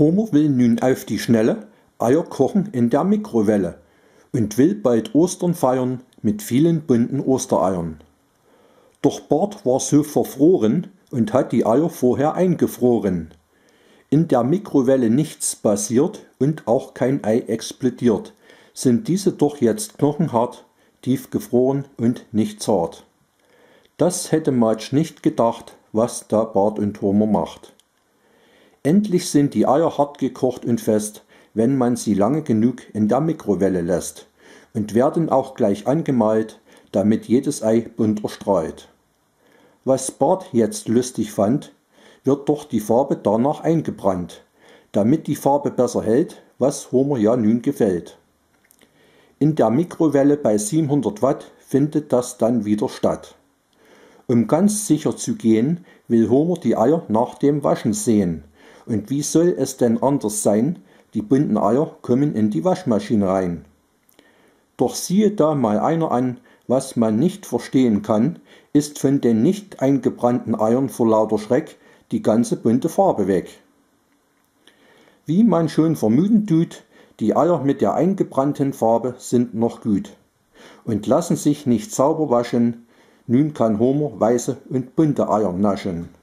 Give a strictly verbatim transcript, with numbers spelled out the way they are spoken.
Homer will nun auf die Schnelle Eier kochen in der Mikrowelle und will bald Ostern feiern mit vielen bunten Ostereiern. Doch Bart war so verfroren und hat die Eier vorher eingefroren. In der Mikrowelle nichts passiert und auch kein Ei explodiert, sind diese doch jetzt knochenhart, tiefgefroren und nicht zart. Das hätte Marge nicht gedacht, was da Bart und Homer macht. Endlich sind die Eier hart gekocht und fest, wenn man sie lange genug in der Mikrowelle lässt, und werden auch gleich angemalt, damit jedes Ei bunt erstrahlt. Was Bart jetzt lustig fand, wird doch die Farbe danach eingebrannt, damit die Farbe besser hält, was Homer ja nun gefällt. In der Mikrowelle bei siebenhundert Watt findet das dann wieder statt. Um ganz sicher zu gehen, will Homer die Eier nach dem Waschen sehen. Und wie soll es denn anders sein, die bunten Eier kommen in die Waschmaschine rein. Doch siehe da mal einer an, was man nicht verstehen kann, ist von den nicht eingebrannten Eiern vor lauter Schreck die ganze bunte Farbe weg. Wie man schon vermuten tut, die Eier mit der eingebrannten Farbe sind noch gut und lassen sich nicht sauber waschen. Nun kann Homer weiße und bunte Eier naschen.